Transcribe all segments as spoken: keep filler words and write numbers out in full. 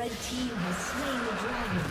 Red team has slain the dragon.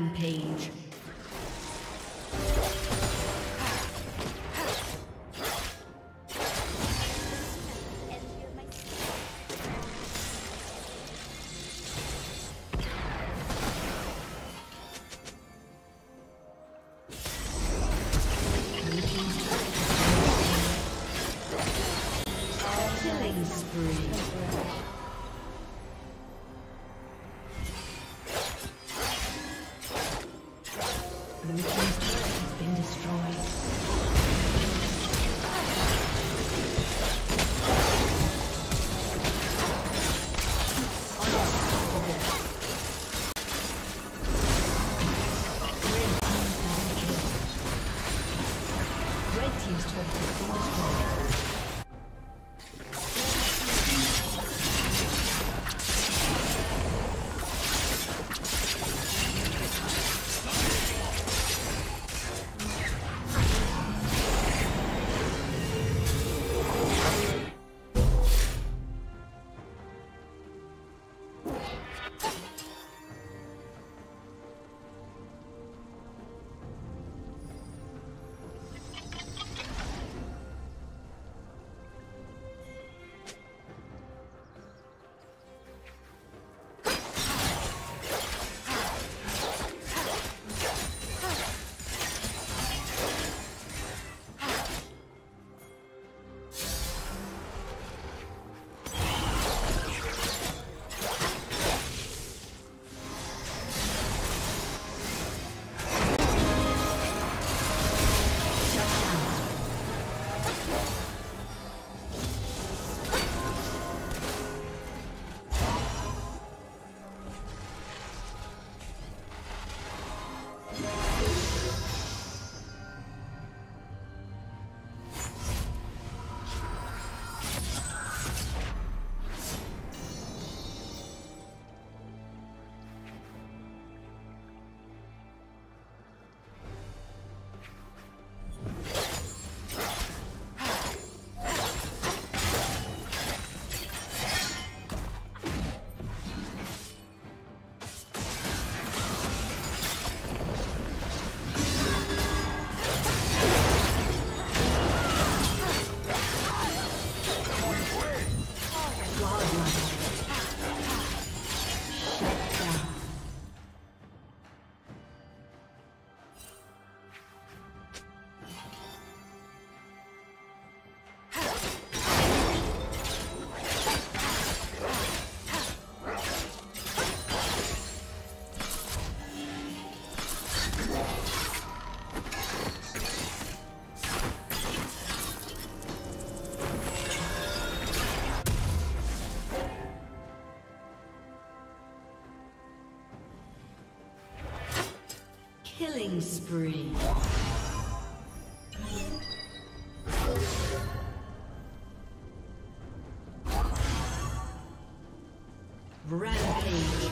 Rampage. Killing spree. Rampage.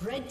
Red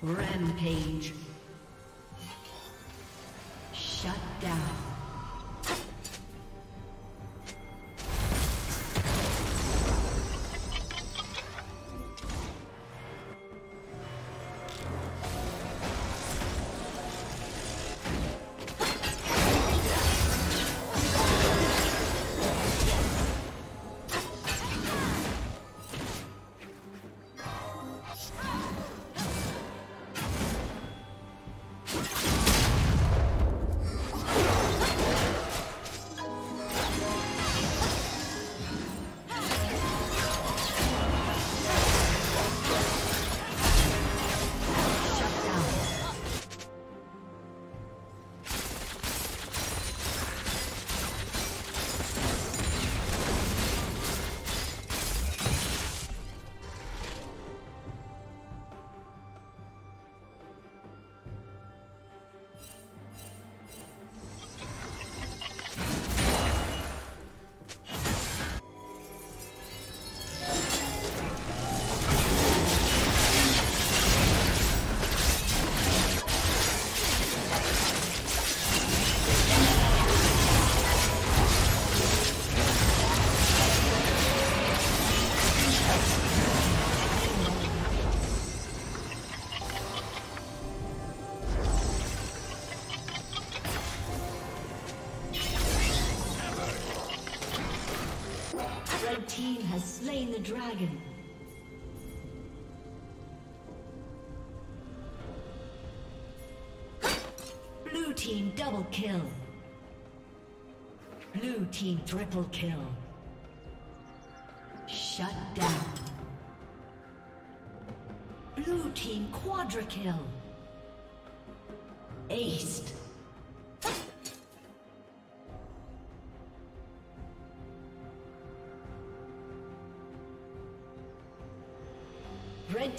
Rampage. Shut down. Slain the dragon. Blue team double kill. Blue team triple kill. Shut down. Blue team quadra kill. Aced. Red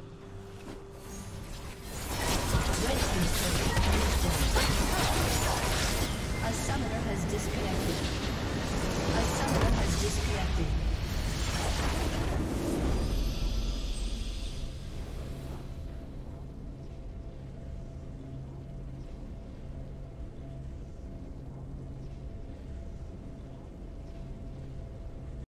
Red team's turret has been destroyed. A summoner has disconnected. A summoner has disconnected.